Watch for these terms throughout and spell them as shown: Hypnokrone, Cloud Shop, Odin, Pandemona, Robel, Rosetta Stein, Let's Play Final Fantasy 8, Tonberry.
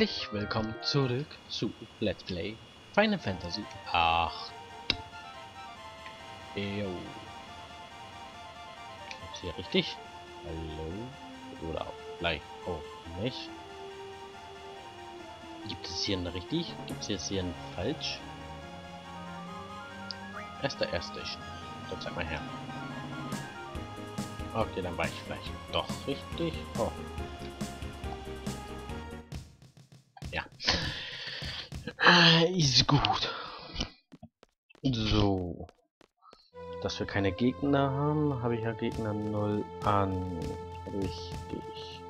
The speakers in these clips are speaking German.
Herzlich willkommen zurück zu Let's Play Final Fantasy 8. Yo. Ist hier richtig? Hallo? Oder auch? Nein. Oh, nicht. Gibt es hier ein richtig? Gibt es jetzt hier ein falsch? Erster. Dann zeig mal her. Okay, dann war ich vielleicht doch richtig. Oh. Ja. Ist gut. So. Dass wir keine Gegner haben, habe ich ja Gegner 0 an. Richtig.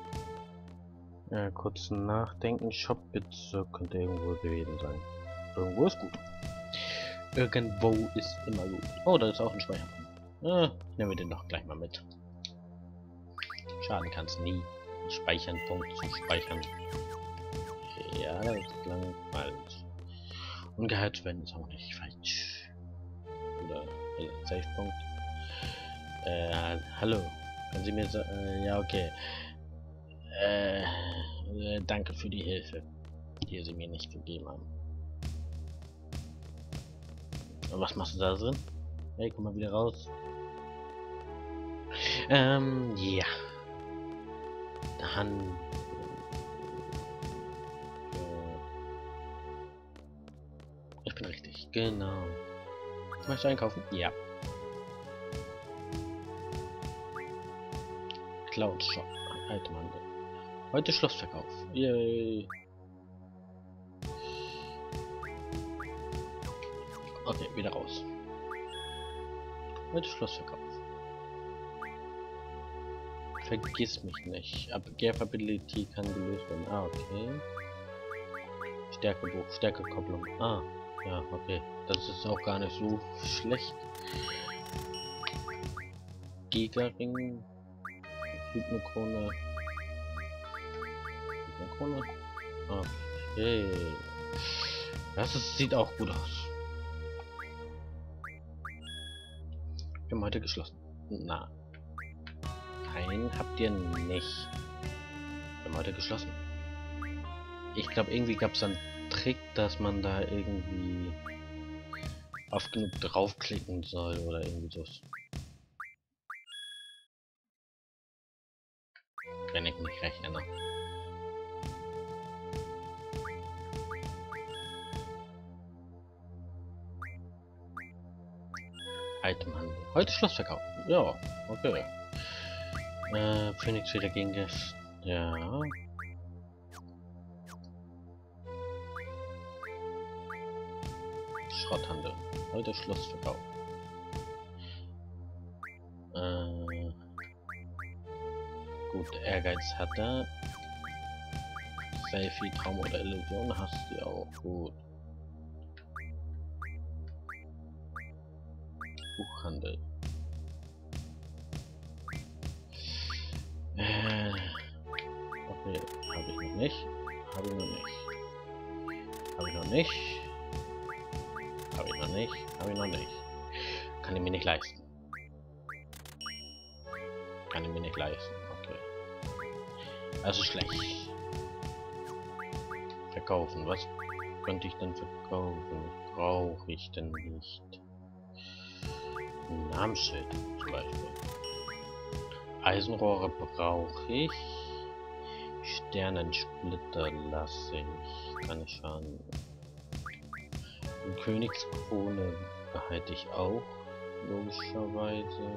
Kurz nachdenken. Shopbezirk könnte irgendwo gewesen sein. Irgendwo ist gut. Irgendwo ist immer gut. Oh, da ist auch ein Speicher. Nehmen wir den doch gleich mal mit. Schaden kann es nie. Speichern, Punkt zu speichern. Ja, das ist langweilig. Und Gehaltswende ist auch nicht falsch. Oder Safe-Punkt. Hallo. Können Sie mir sagen... ja, okay. Danke für die Hilfe, die Sie mir nicht gegeben haben. Und was machst du da drin? Hey, komm mal wieder raus. Ja. Dann... Ich bin richtig, genau. Möchtest du einkaufen? Ja. Cloud Shop, alte Mann. Heute Schlossverkauf. Yay. Okay, wieder raus. Heute Schlossverkauf. Vergiss mich nicht. Abgearbability kann gelöst werden. Ah, okay. Stärkebuch, Stärkekopplung. Ah. Ja, okay. Das ist auch gar nicht so schlecht. Gigaring. Hypnokrone. Hypnokrone. Okay. Das ist, sieht auch gut aus. Wir haben heute geschlossen. Na. Nein, habt ihr nicht. Wir haben heute geschlossen. Ich glaube, irgendwie gab es dann Trick, dass man da irgendwie oft genug draufklicken soll oder irgendwie so. Wenn ich mich recht erinnere. Itemhandel. Heute Schlossverkauf. Ja, okay. Phoenix wieder gegen das. Ja. Schrotthandel. Heute Schlossverkauf. Gut, Ehrgeiz hat er. Selfie, Traum oder Illusion hast du auch. Gut. Buchhandel. Okay, habe ich noch nicht. Habe ich noch nicht. Kann ich mir nicht leisten. Okay. Also schlecht. Verkaufen. Was könnte ich denn verkaufen? Brauche ich denn nicht? Ein Namensschild zum Beispiel. Eisenrohre brauche ich. Sternensplitter lasse ich. Kann ich schaden. Königskrone behalte ich auch, logischerweise.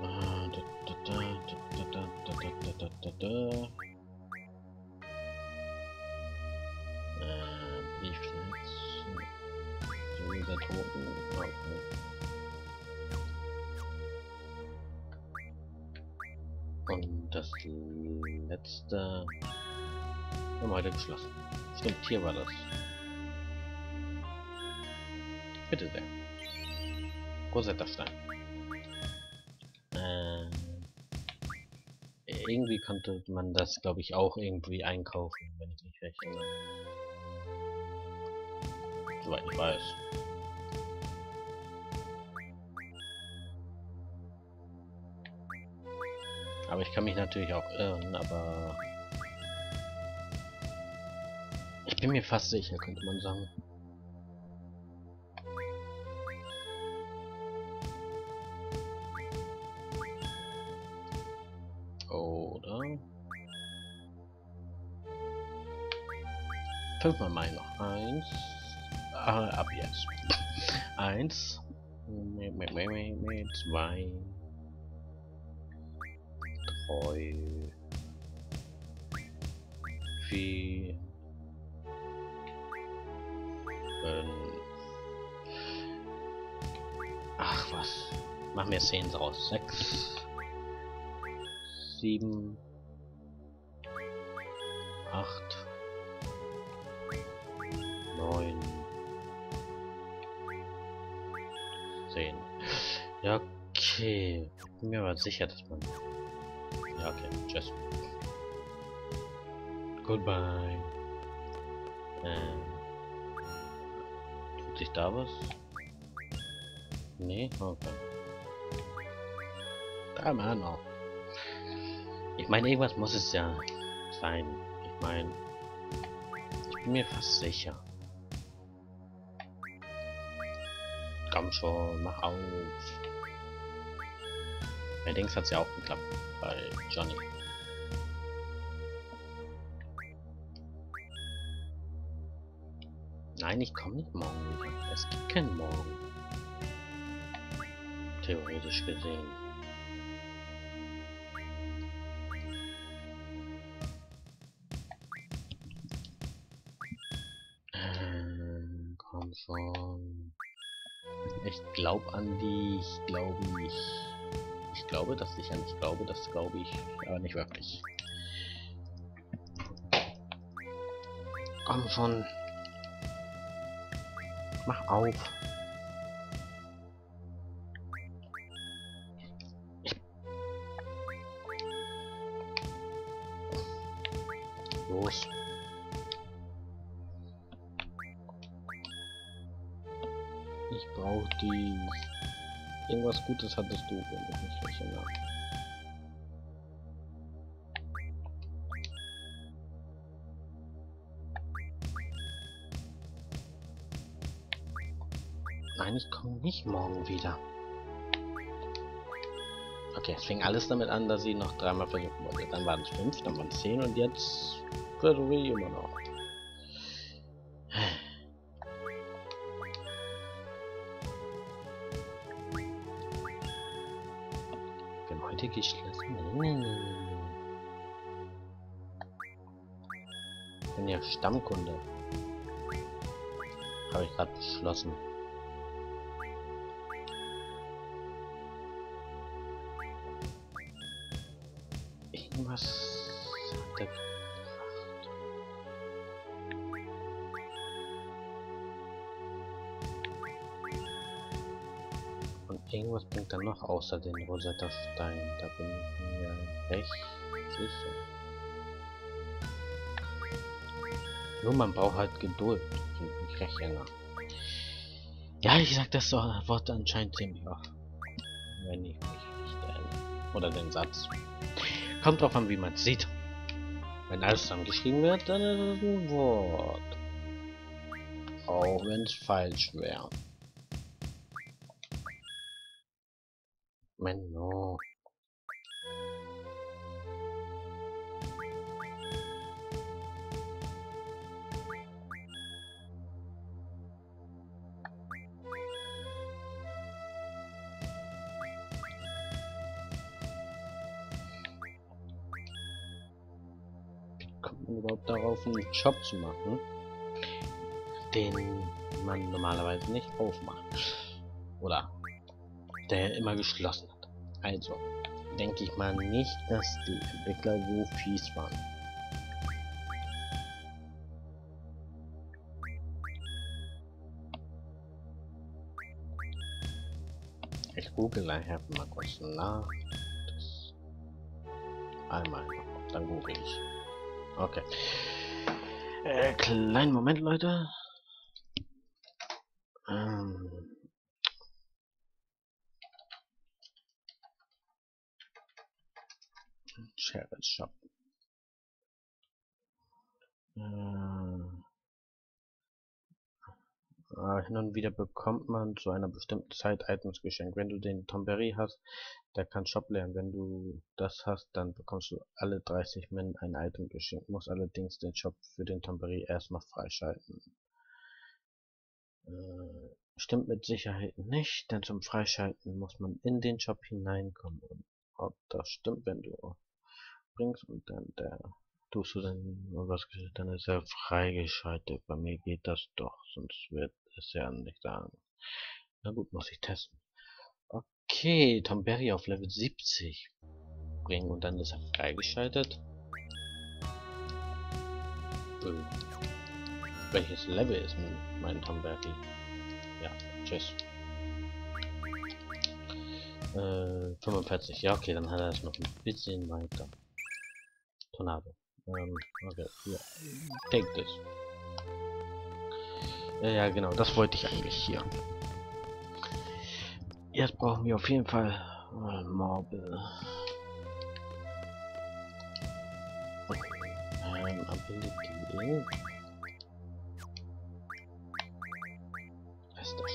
Und das letzte haben wir heute geschlossen. Stimmt, hier war das. Bitte sehr. Rosetta Stein. Irgendwie konnte man das, glaube ich, auch irgendwie einkaufen, wenn ich mich recht erinnere. Soweit ich weiß. Aber ich kann mich natürlich auch irren, aber Ich bin mir fast sicher, könnte man sagen. Oder? Fünfmal Mai noch. Eins. Ab jetzt. Eins. Zwei. Drei. Vier. Ach was. Machen wir 10 draus. 6. 7. 8. 9. 10. Ja, okay. Bin mir aber sicher, dass man... Ja, okay. Tschüss. Goodbye. Tut sich da was? Nee? Okay. Da man auch. Ich meine, irgendwas muss es ja sein. Ich meine... Ich bin mir fast sicher. Komm schon, mach auf. Allerdings hat es ja auch geklappt bei Johnny. Nein, ich komme nicht morgen wieder. Es gibt keinen Morgen. Theoretisch gesehen. Komm schon. Ich glaube an dich. Ich glaube nicht. Ich glaube, dass ich an dich glaube. Das glaube ich. Aber nicht wirklich. Komm schon. Mach auf. Los. Ich brauche die... Irgendwas Gutes hattest du, wenn ich mich nicht erinnere. Nein, ich komme nicht morgen wieder. Okay, es fing alles damit an, dass sie noch dreimal vergeben wurde. Dann waren es 5, dann waren es 10 und jetzt... Versuche ich immer noch. Geschlossen. Ich bin ja Stammkunde. Habe ich gerade beschlossen. Irgendwas hat er gemacht. Irgendwas bringt dann noch außer den Rosetta Stein. Da bin ich mir recht sicher. Nur man braucht halt Geduld. Ich rechne nach. Ja, ich sag das Wort anscheinend ziemlich oft. Wenn ich mich nicht erinnere. Oder den Satz. Kommt drauf an, wie man es sieht. Wenn alles zusammen geschrieben wird, dann ist es ein Wort. Auch wenn es falsch wäre. Menno. Wie kommt man überhaupt darauf, einen Job zu machen, den man normalerweise nicht aufmacht? Oder? Der immer geschlossen hat. Also, denke ich mal nicht, dass die Entwickler so fies waren. Ich google nachher mal kurz nach. Einmal, dann google ich. Okay. Kleinen Moment, Leute. Cloud Shop. hin und wieder bekommt man zu einer bestimmten Zeit Items geschenkt. Wenn du den Tonberry hast, der kann Shop lernen. Wenn du das hast, dann bekommst du alle 30 Min ein Item geschenkt. Muss allerdings den Shop für den Tonberry erstmal freischalten. Stimmt mit Sicherheit nicht, denn zum Freischalten muss man in den Shop hineinkommen. Und ob das stimmt, wenn du bringst und dann tust du dann was, dann ist er freigeschaltet. Bei mir geht das doch, sonst wird es ja nicht sagen. Na gut, muss ich testen. Okay, Tonberry auf Level 70 bringen und dann ist er freigeschaltet. Welches Level ist mein Tonberry? Ja, tschüss. 45, ja okay, dann hat er es noch ein bisschen weiter. Tornado. Okay, hier. Take this. Ja, genau, das wollte ich eigentlich hier. Jetzt brauchen wir auf jeden Fall Marble. Ability. Was ist das?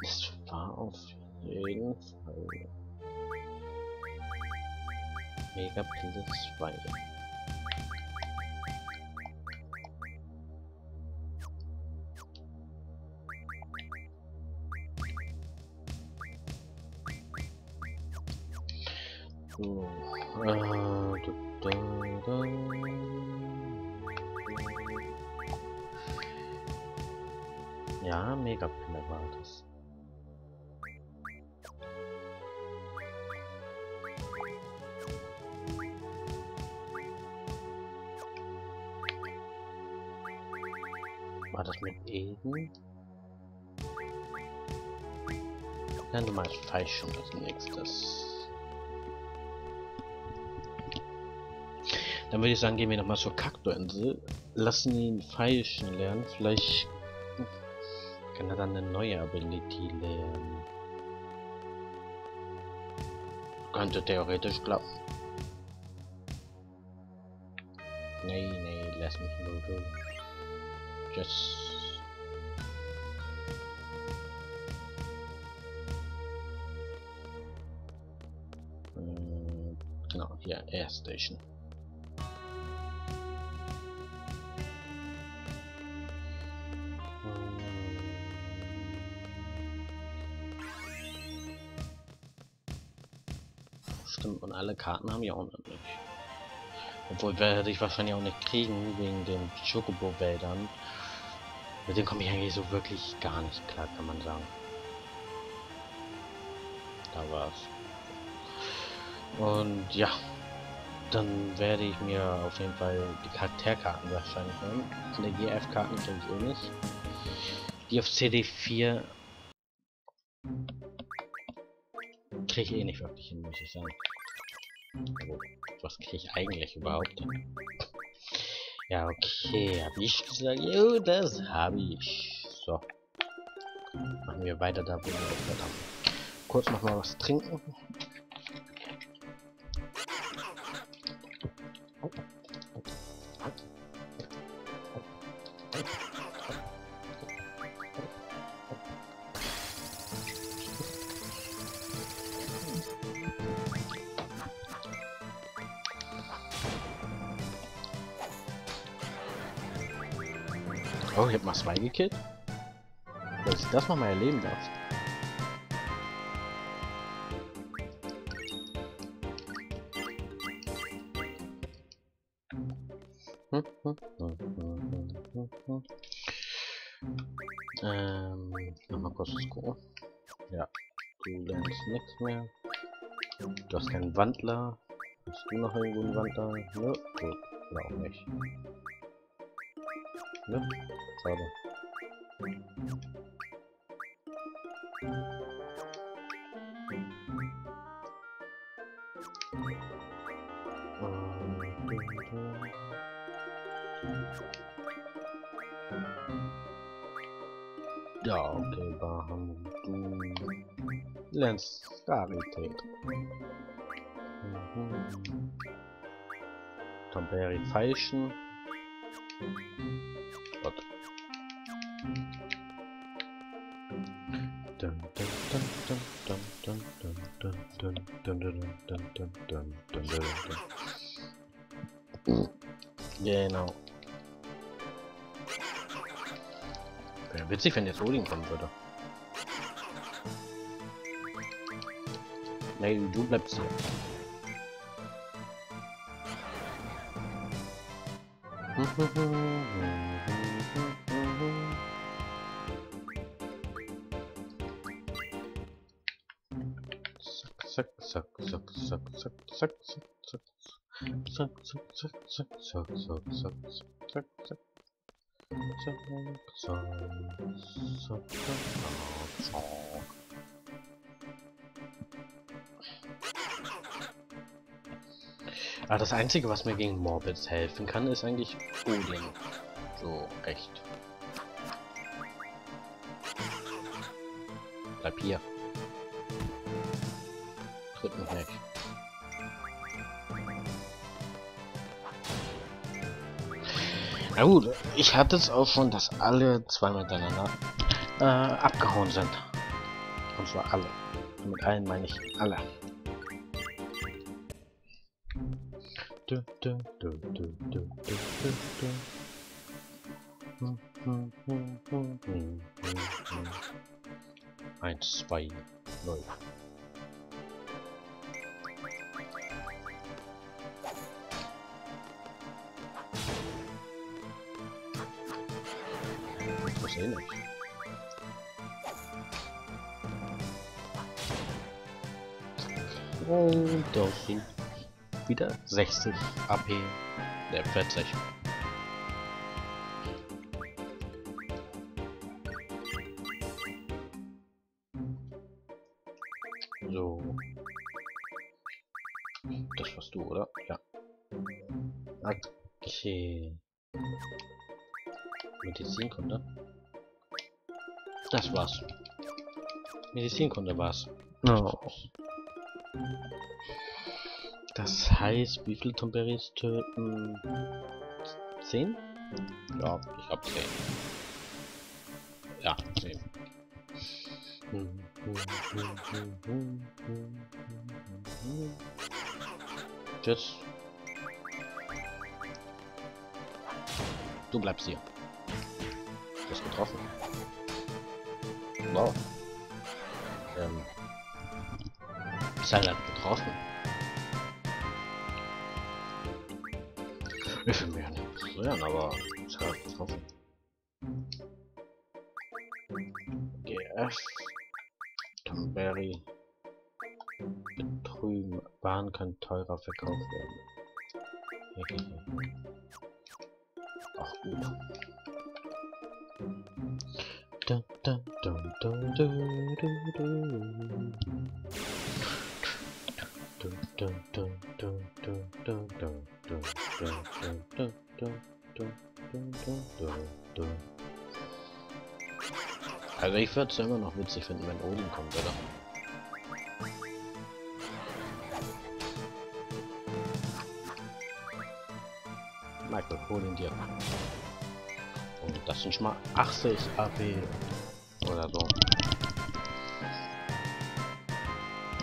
Das war auf jeden Fall Megapille 2. So, ja, Megapille war das. War das mit Eden? Dann mal falsch schon als nächstes. Dann würde ich sagen, gehen wir nochmal zur Kaktusinsel. Lassen ihn feilschen lernen. Vielleicht kann er dann eine neue Ability lernen. Könnte theoretisch klappen. Nee, nee, lass mich nur durch. Yes. Genau, hier Air Station. Stimmt, und alle Karten haben ja auch noch nicht. Obwohl werde ich wahrscheinlich auch nicht kriegen wegen den Schokobo-Wäldern. Mit dem komme ich eigentlich so wirklich gar nicht klar, kann man sagen. Da war's. Und ja, dann werde ich mir auf jeden Fall die Charakterkarten wahrscheinlich holen. Die GF-Karten kriege ich eh nicht. Die auf CD4 kriege ich eh nicht wirklich hin, muss ich sagen. Also, was kriege ich eigentlich überhaupt? Ja, okay, habe ich gesagt, jo, das habe ich. So. Machen wir weiter da, wo wir aufgehört haben. Kurz nochmal was trinken. Oh, ich hab mal 2 gekillt. Dass ich das nochmal erleben darf. Nochmal kurz das gucken. Ja, du lernst nichts mehr. Du hast keinen Wandler. Bist du noch irgendwo einen Wandler? Nö, gut, auch nicht. Ne? Schade. Ja, okay, da haben wir Lens Skarität. Tonberry feilschen. Gott. Genau. Wäre witzig, wenn jetzt Odin kommen würde. Nee, du bleibst hier. Zack, zack, zack, zack, zack, zack, zack, zack, zack, zack, zack, zack, zack, zack, zack, zack. Aber das Einzige, was mir gegen Morbids helfen kann, ist eigentlich Odin. So, recht. Bleib hier. Tritt mich weg. Na gut, ich hatte es auch schon, dass alle zwei miteinander abgehauen sind. Und zwar alle. Und mit allen meine ich alle. Eins, zwei, null. Das sehe ich nicht. Und das sind wieder 60 AP, der 40. So. Das warst du, oder? Ja. Okay. Medizinkunde. Das war's. Medizinkunde war's. Oh. Das heißt, wie viele Tonberries töten? 10? Ja, ich hab 10. Ja, 10. Tschüss. Du bleibst hier. Du hast getroffen. Wow. Seiner hat getroffen. Ich will mich ja nicht berühren, aber ich habe getroffen. GF. Tonberry. Betrügen. Waren kann teurer verkauft werden. Okay. Ach gut. Dun, dun, dun, dun, dun, dun, dun. Also ich würde es immer noch witzig finden, wenn Odin kommt, oder? Michael, hol ihn dir. Und das sind schon mal 80 AP oder so.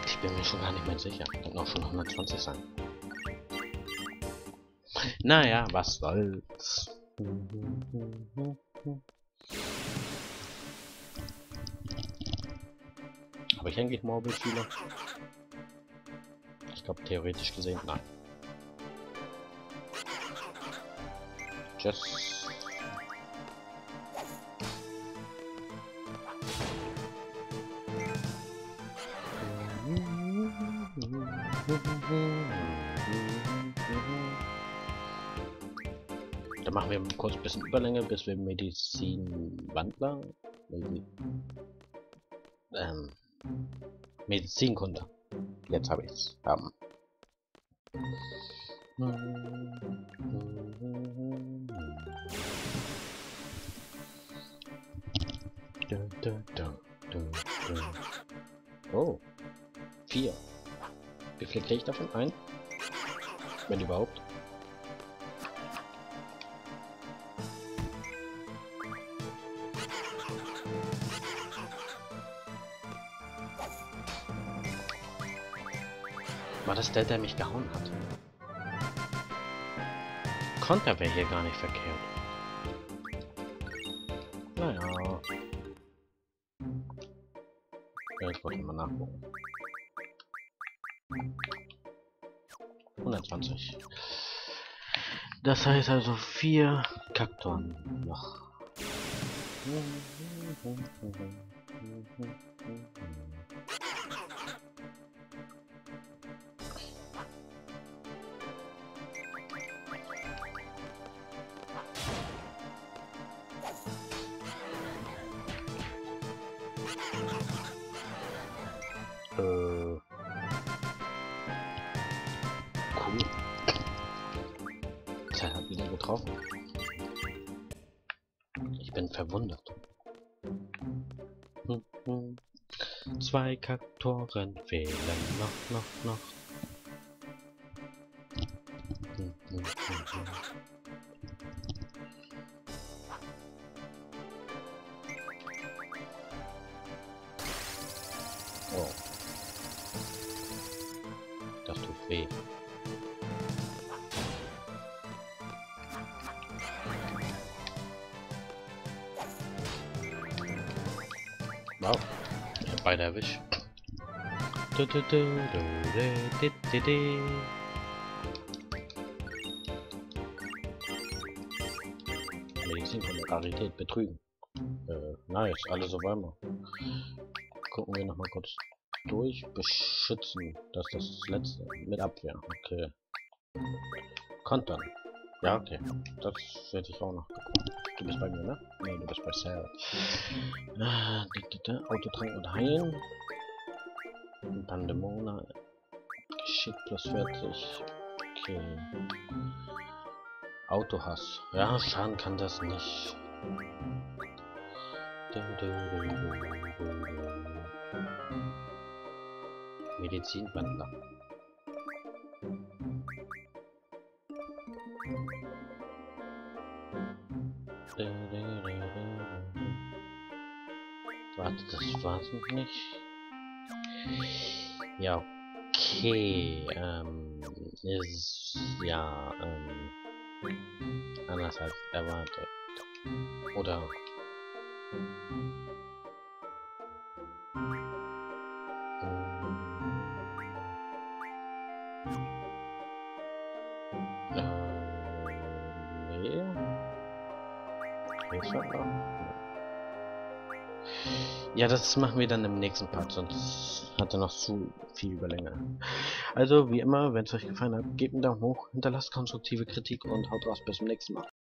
Ich bin mir schon gar nicht mehr sicher. Kann auch schon 120 sein. Naja, was soll's. Habe ich eigentlich Morbid-Schüler? Ich glaube theoretisch gesehen, nein. Tschüss. Dann machen wir kurz ein bisschen Überlänge, bis wir Medizinwandler. Medizinkunde. Jetzt habe ich es. Oh. 4. Wie viel kriege ich davon ein? Wenn überhaupt. War das der mich gehauen hat? Konter wäre hier gar nicht verkehrt. Naja. Jetzt wollte ich mal nachgucken. 120. Das heißt also 4 Kaktoren noch. Zwei Kaktoren fehlen noch. Oh. Das tut weh. Wow. Beide erwischt. Medizin von der Rarität betrügen. Nice, alle so weiter. Gucken wir nochmal kurz durch. Beschützen. Das ist das letzte. Mit Abwehr. Okay. Kontern. Ja, okay. Das hätte ich auch noch geguckt. Du bist bei mir, ne? Ne, du bist bei Sarah. Autotrank und heilen. Pandemona. Geschick plus 40. Okay. Autohass. Ja, schaden kann das nicht. Medizinwandler. Warte, das war's noch nicht. Ja, okay. Ist ja anders als erwartet. Oder ja, das machen wir dann im nächsten Part, sonst hat er noch zu viel Überlänge. Also, wie immer, wenn es euch gefallen hat, gebt einen Daumen hoch, hinterlasst konstruktive Kritik und haut raus, bis zum nächsten Mal.